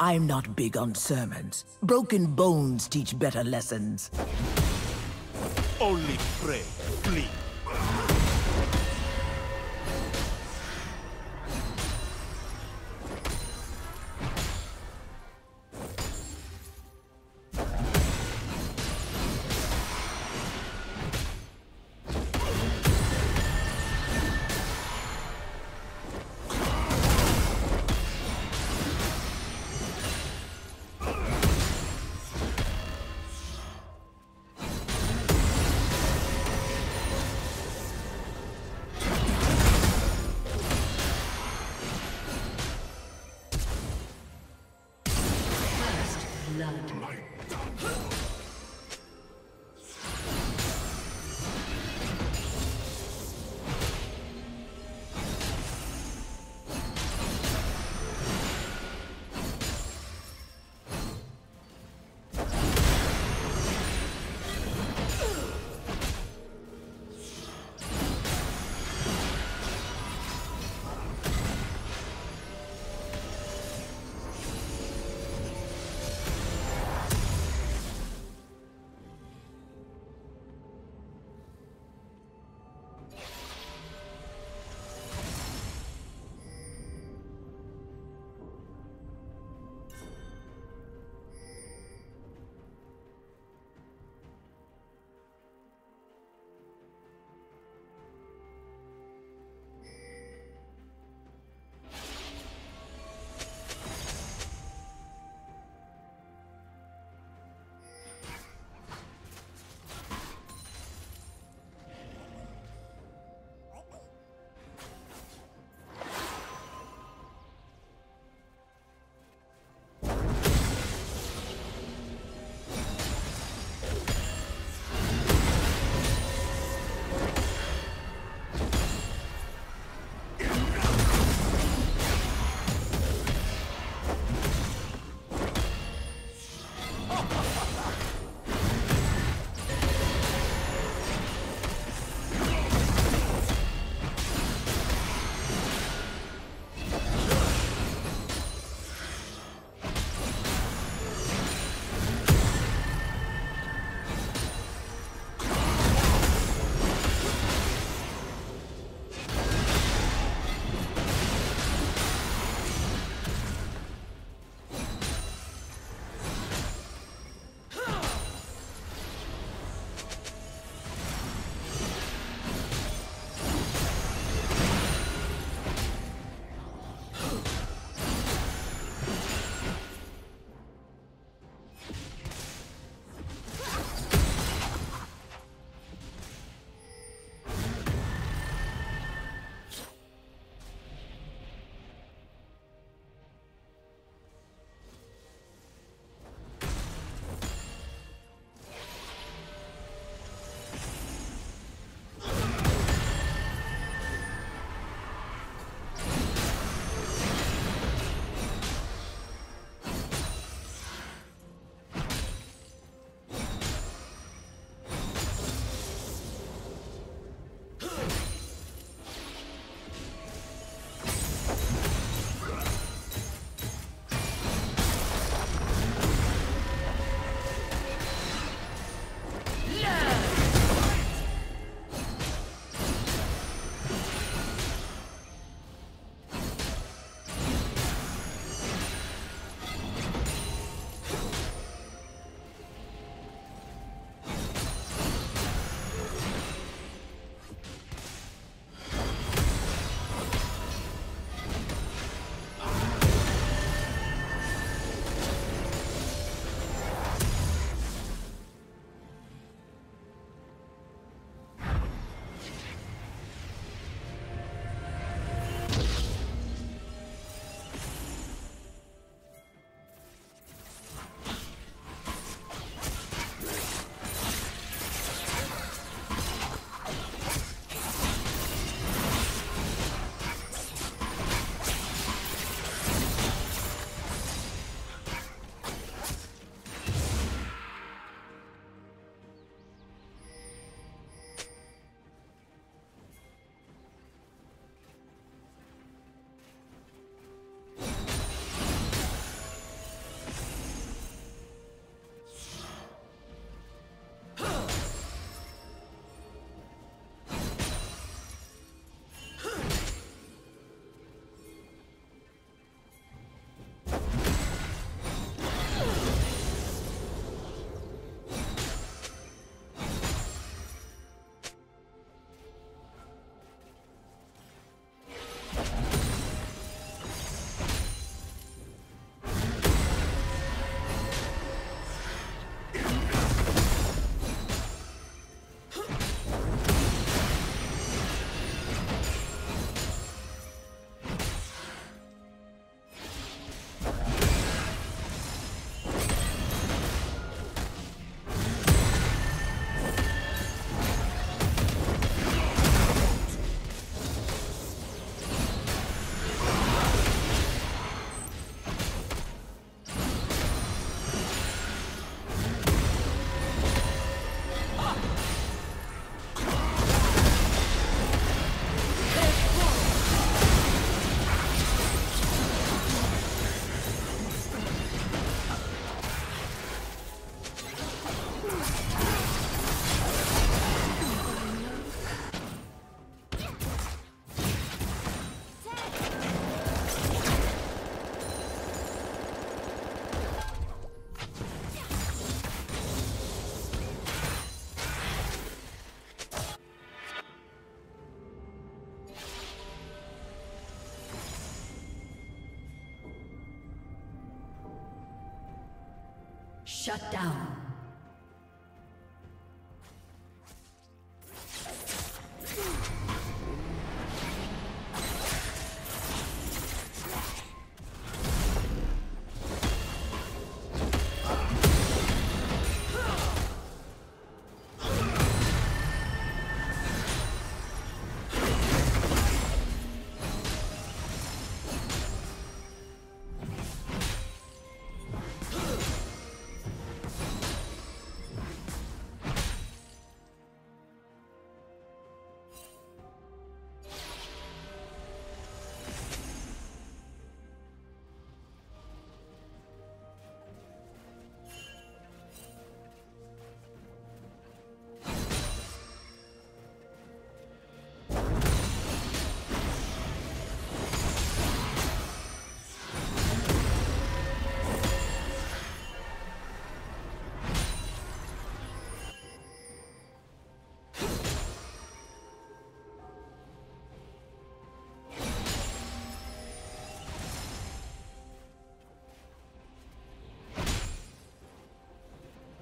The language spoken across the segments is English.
I'm not big on sermons. Broken bones teach better lessons. Only pray, please. Shut down.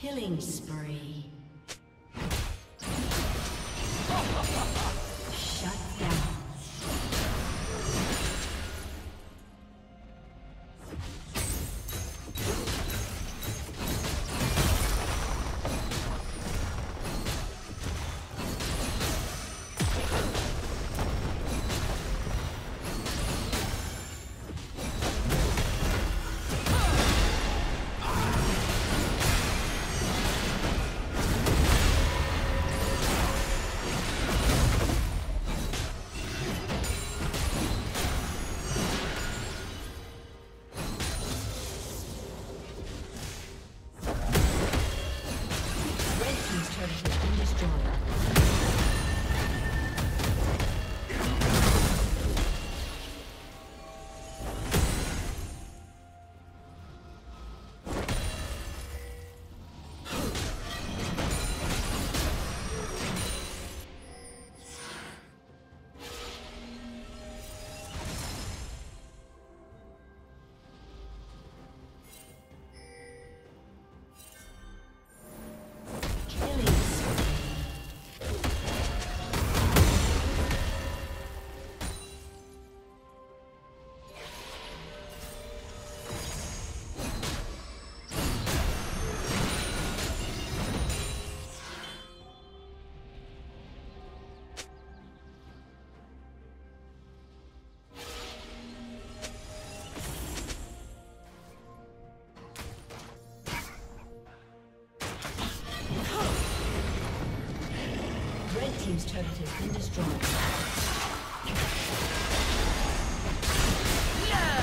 Killing spree. Shut down. turret has been destroyed. Yeah!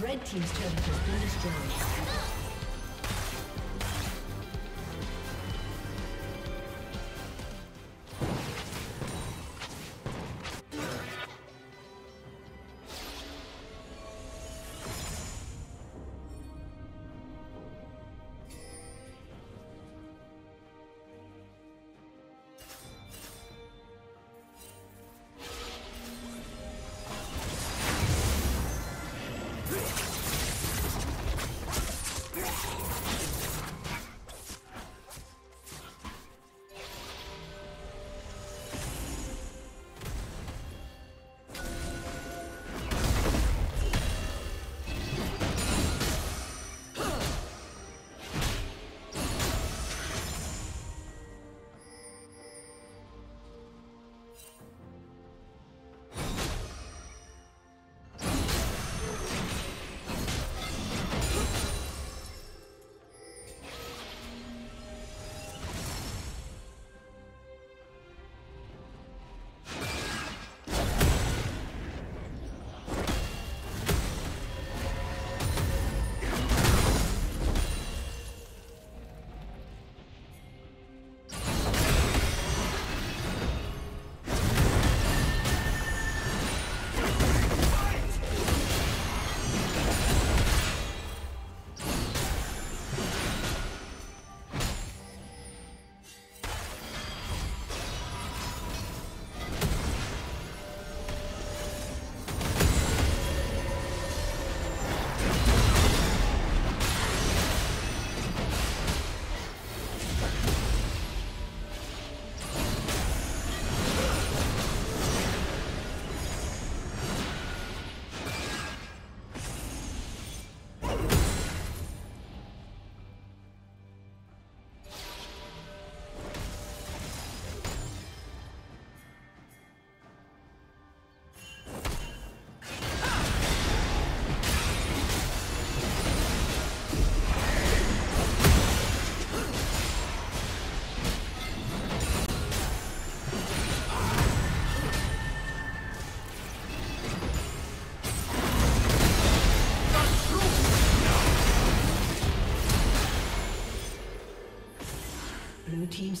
Red team's turret has been destroyed. Blue team's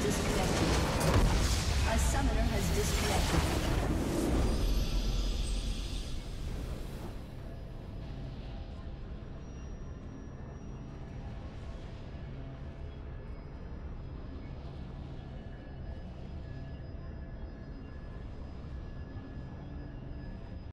Disconnected. summoner has disconnected.